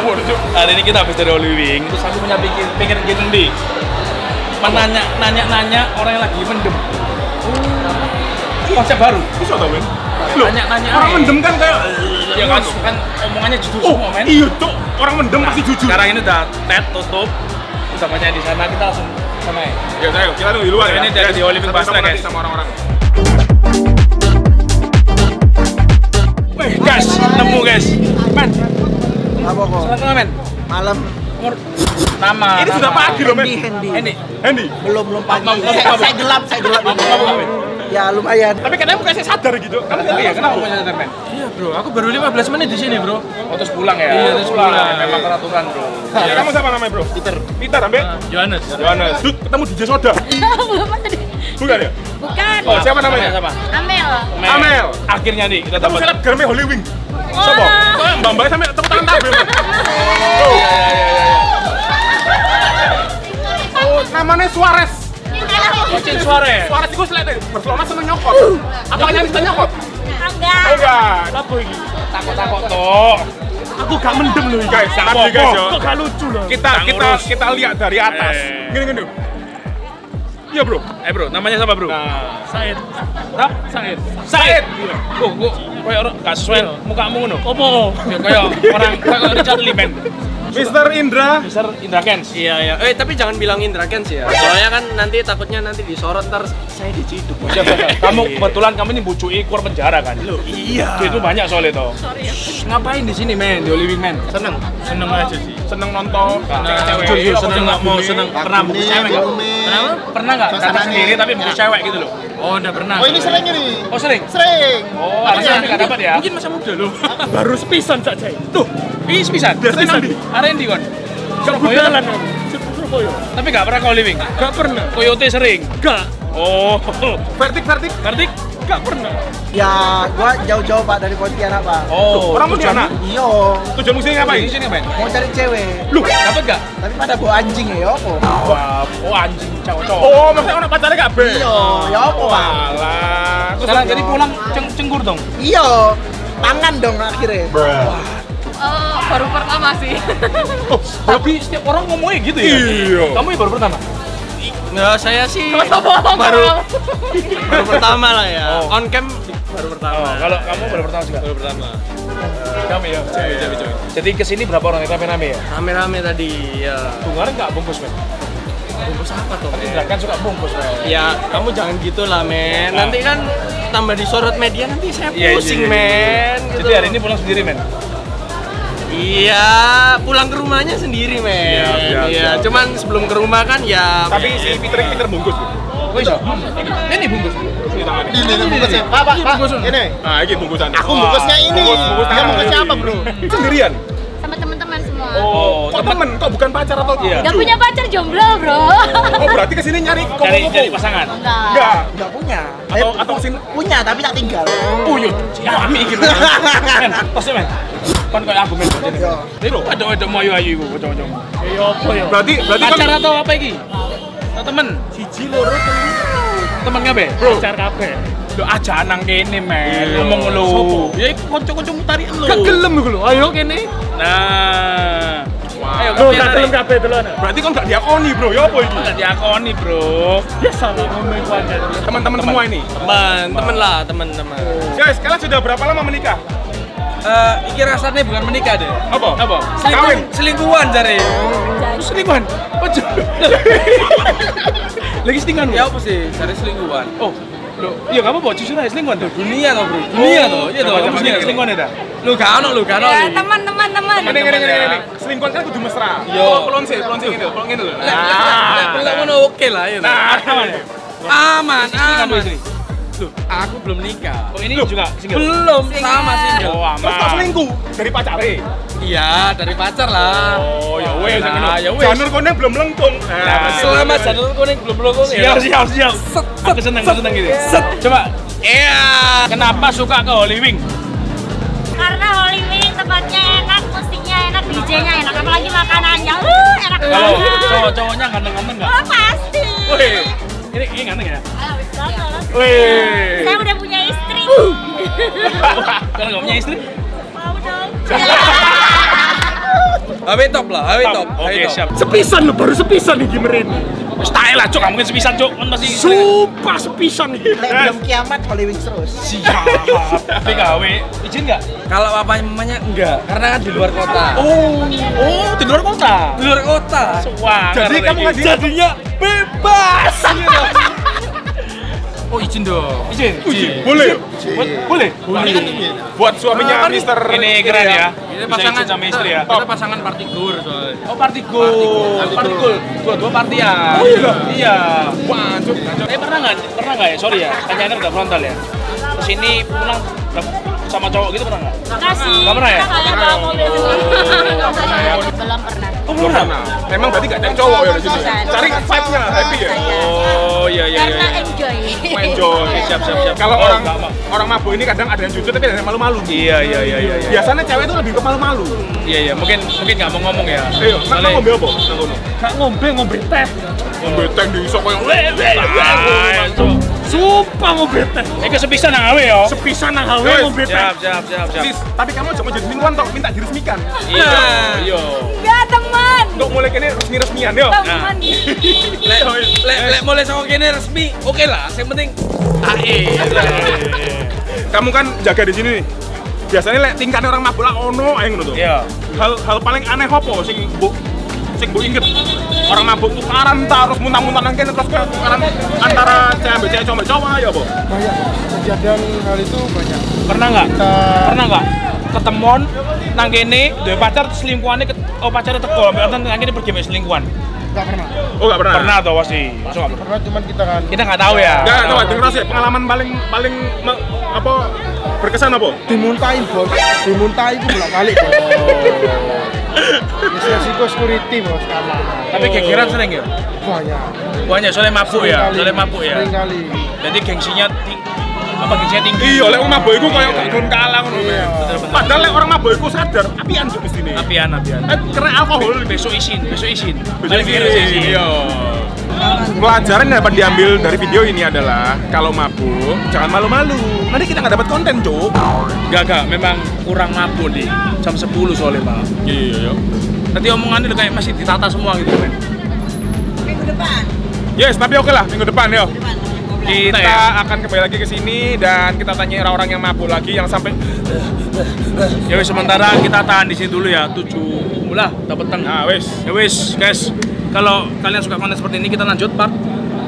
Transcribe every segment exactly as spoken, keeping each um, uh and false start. ngawur tuh. Hari ini kita habis dari Holywings, terus aku punya pikir pengen gini nih. Menanya, nanya, nanya orang yang lagi mendem. Konsep baru. Bisa tau men? Nanya, nanya. Orang mendem kan kayak. Ya kan, kan omongannya jujur semua men. Iya tuh, orang mendem pasti jujur. Sekarang ini udah T E D tutup, utamanya di sana kita langsung sama ya. Ya saya, kita tunggu di luar ya. Ini dari Holywings Barcelona guys sama orang-orang. Wih guys, nemu guys. Men. Apa kok? Selamat men. Malam. Nama. Ini sudah pagi loh men. Hendi. Hendi. Belum belum pagi. Saya gelap, saya gelap. Ya lumayan. Tapi kenapa bukan saya sadar gitu? Kamu ngerti ya kenapa bukan sadar men? Iya bro, aku baru lima belas menit di sini bro. Oh terus pulang ya? Iya terus pulang. Memang peraturan bro. Kamu siapa namanya bro? Peter. Peter ambil? Johannes. Johannes. Dut, ketemu D J Soda. Belum tadi. Bukan ya? Bukan. Oh siapa namanya? Siapa? Amel. Amel. Akhirnya nih kita dapat. Kamu selebgramnya Holywings. Sobo. Mbak Mbak sampai tepuk tangan tabel. Oh iya iya iya. Oh namanya Suarez. Kucing Suarez. Suarez itu selesai. Barcelona seneng nyokot. Apa nyaris tak nyokot? Enggak. Enggak. Apa ini? Takut-takut toh. Aku gak mendem loh guys. Tapi guys, kok gak lucu loh. Kita kita kita lihat dari atas. Gini gini. Iya bro. Eh bro, namanya siapa bro? Said. Rap? Said. Said. Loh, kok kayak orang gak sesuai mukamu ngono. Opo? Kayak orang kayak Richard Lee men. Mister Indra, Mister Indra Kens. Iya iya. Eh tapi jangan bilang Indra Kens ya. Soalnya kan nanti takutnya nanti disorot ntar saya diciduk. Kamu kebetulan kamu ini bucuki keluar penjara kan? Loh, iya. Itu banyak soalnya toh. Sorry ya. Ngapain di sini men? Di Holywings men? Seneng. Seneng aja sih. Seneng nonton. Jujur seneng nggak mau seneng. Pernah buku cewek nggak? Pernah? Pernah nggak? Datang sendiri tapi buku cewek gitu loh. Oh udah pernah. Oh ini sering ini. Oh sering. Sering. Oh harusnya nggak dapat ya? Mungkin masa muda loh. Baru sepisan saja. Tuh. Ini sepisan. Sepisan. Arendi kan? Jalan kan? Tapi gak pernah kau living? Gak pernah. Coyote sering? Gak. Oh. Vertik, Vertik? Vertik? Gak pernah. Ya, gua jauh-jauh pak dari Pontianak pak. Oh. Orang Pontianak? Iya. Tujuan musim ngapain? Tujuan ngapain? Mau cari cewek. Lu dapet gak? Tapi pada bawa anjing ya, apa? Oh anjing, cowok-cowok. Oh, maksudnya orang pacarnya gak be? Iya, ya apa pak? Walah. Sekarang jadi pulang cenggur dong? Iya. Tangan dong akhirnya. Bruh. Oh, baru pertama sih. Oh, tapi setiap orang ngomongnya gitu ya? Iya. Kamu ya baru pertama? Nggak, saya sih baru baru pertama lah ya. On cam baru pertama. Kalau kamu baru pertama juga? Baru pertama. Kami ya? Jadi kesini berapa orang yang rame-rame ya? Rame-rame tadi, ya. Tunggaran nggak bungkus men? Bungkus apa tuh? Nanti kan suka bungkus men. Ya, kamu jangan gitu lah men. Nanti kan tambah disorot media, nanti saya pusing men. Jadi hari ini pulang sendiri men? Iya, pulang ke rumahnya sendiri men. Iya, cuman sebelum ke rumah kan ya. Tapi si Peter Peter bungkus. Wih, ini bungkus. Ini ini bungkusnya. Pak, pak, pak. Ini. Ah, ini bungkusan. Aku bungkusnya ini. Dia bungkusnya apa bro? Sendirian. Sama teman-teman semua. Oh, teman. Kok bukan pacar atau? Gak punya pacar, jomblo bro. Oh, berarti kesini nyari kopo-kopo. Nyari pasangan. Enggak, enggak punya. Atau atau kesini punya tapi tak tinggal. Puyut, kami gitu. Men, pasti men. Kan kayak aku main begini. Ini loh, ada-ada mayu-ayu itu, kocok-kocok. Iya, apa ya? Berarti, berarti kan... Pacar atau apa ini? Atau temen? Siji, loro, temen. Temen ngapain? Pacar ngapain? Loh, aja anang kene, men. Ngomong lo. Ya, itu kocok-kocok mutarian lo. Gak gelem itu lo, ayo kene. Nah. Ayo, gak gelem ngapain itu lo. Berarti kan gak diakoni, bro. Ya apa ini? Gak diakoni, bro. Ya, salah ngomong aja. Teman-teman semua ini? Teman, temen lah, teman-teman. Guys, kalian sudah berapa lama menikah? Eh, ini rasanya bukan menikah deh. Apa? Apa? Selingkuh, selingkuhan cari. Selingkuhan? Macam. Lagi selingkuhan? Ya apa sih? Cari selingkuhan. Oh, lo, iya kamu bawa cuci lah selingkuhan tu. Dunia tu bro. Dunia tu, iya tu. Kamu punya selingkuhan ada? Lo gano, lo gano. Teman, teman, teman. Ini, ini, ini. Selingkuhan kan kudu mesra. Yo, pelon sih, pelon sih gitu, pelon gitu lo. Nah, pelon mana oke lah ya. Nah, aman, aman, aman. Aku belum nikah. Oh ini juga single? Belum, sama single. Terus kok selingkuh? Dari pacare? Iya, dari pacar lah. Oh yowes. Janur kuning belum melengkung. Selama janur kuning belum melengkung. Siap, siap, siap. Aku seneng, aku seneng gitu. Coba. Iya. Kenapa suka ke Holywings? Karena Holywings tempatnya enak, musiknya enak, D J-nya enak. Apalagi makanannya, wuh enak banget. Cowok-cowoknya ganteng-ganteng nggak? Oh pasti. Ini ini ganteng ya? Wih, saya udah punya istri. Kalau nggak punya istri? Mau dong. H W top lah, H W top. Oke, siap. Sepisan lo, baru sepisan nih gamerin. Style lah, Cok, nggak mungkin sepisan, Cok. Masih sumpah sepisan nih. Belum kiamat Holywings terus. Siap. Tapi H W, izin nggak? Kalau apa namanya enggak, karena kan di luar kota. Oh, oh, di luar kota. Di luar kota. Wah. Jadi kamu nggak jadinya bebas. Oh, izin dong. Izin. Izin. Boleh. Boleh. Boleh. Buat suaminya Mister ini keren ya. Ini pasangan sama istri ya. Kita pasangan partigur soalnya. Oh, partigur. Partigur. Dua-dua partian. Oh iya. Iya. Wah, anjir. Tapi pernah enggak? Pernah enggak ya? Sorry ya. Tanyaannya udah frontal ya. Terus ini pulang sama cowok gitu pernah enggak? Enggak sih. Enggak pernah ya? Enggak pernah. Belum pernah. Belum pernah. Memang berarti enggak ada cowok ya di situ. Cari vibe-nya, happy ya. Oh iya iya iya. Enjoy, siap siap siap. Kalau orang orang mabuk ini kadang ada yang jujur tapi ada yang malu-malu. Iya iya iya iya. Biasanya cewek itu lebih ke malu-malu. Iya iya. Mungkin mungkin nggak mau ngomong ya. Iya. Nggak ngombe apa? Nggak ngombe. Nggak ngombe ngombe teh. Ngombe teh di sok yang lele. Sumpah ngombe teh. Eka sepisan nang H W yo. Sepisan nang H W ngombe teh. Siap siap siap siap. Tapi kamu cuma jadi mingguan toh minta diresmikan. Iya. Iya. Enggak teman. Untuk mulai kene resmi-resmian yo. Teman. Lek lek mulai sok kene resmi. Oke lah. Yang penting ae. Kamu kan jaga di sini nih. Biasanya tingkatnya orang mabuk lah ono ae ngono to. Iya. Hal hal paling aneh opo sing mbok sing mbok inget? Orang mabuk tukaran ta terus muntah-muntah nang kene terus tukaran antara cewek cewek cowok cowok ya opo? Banyak. Kejadian hal itu banyak. Pernah enggak? Pernah enggak? Ketemon nang kene duwe pacar selingkuhane oh pacare teko sampe nang kene pergi mek selingkuhan. Enggak pernah. Oh, enggak pernah. Pernah atau pasti. Masuk enggak pernah, cuman kita kan. Kita enggak tahu ya. Enggak tahu, dengar sih pengalaman paling paling apa berkesan apa? Dimuntahin, Bos. Dimuntahin itu bolak-balik, Bos. Ini resiko security, Bos. Tapi gegeran sering ya? Banyak. Banyak soalnya mabuk ya, soalnya mabuk ya. Sering kali. Jadi gengsinya apa gengsinya tinggi. Iya, lek wong mabuk iku koyo gak gun kalang ngono ya. Padahal lek orang mabuk iku sadar, apian di sini. Apian, apian. Eh, kena alkohol besok isin, besok isin. Besok isin. Iya. Pelajaran yang dapat diambil dari video ini adalah kalau mabuk jangan malu-malu. Nanti kita nggak dapat konten, Cuk. Enggak, enggak, memang kurang mabuk nih. jam sepuluh soalnya, Pak. Iya, iya. Nanti omongannya udah kayak masih ditata semua gitu, men. Minggu depan. Yes, tapi oke lah, minggu depan yo. Kita akan kembali lagi ke sini dan kita tanya orang-orang yang mabuk lagi yang sampai ya wis sementara kita tahan di sini dulu ya tujuh lah dapat teng. Nah, wis. Ya wis, guys. Kalau kalian suka konten seperti ini kita lanjut part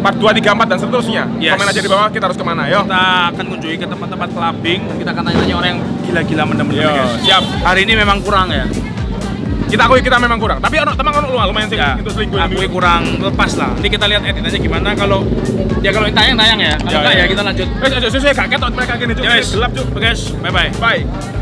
part dua, tiga, empat dan seterusnya. Yes. Komen aja di bawah kita harus kemana yo. Kita akan kunjungi ke tempat-tempat clubbing dan kita akan tanya-tanya orang yang gila-gila mendem-mendem guys. Siap. Hari ini memang kurang ya. Kita akui kita memang kurang, tapi ono teman ono lumayan sih ya, itu selingkuh akui ini. Kurang lepas lah. Ini kita lihat edit aja gimana kalau ya kalau ini tayang tayang ya. Kalau enggak ya, ya kita lanjut. Wes, wes, wes, gak ketok mereka gini, Cuk. Gelap, Cuk. Guys, bye bye. Bye.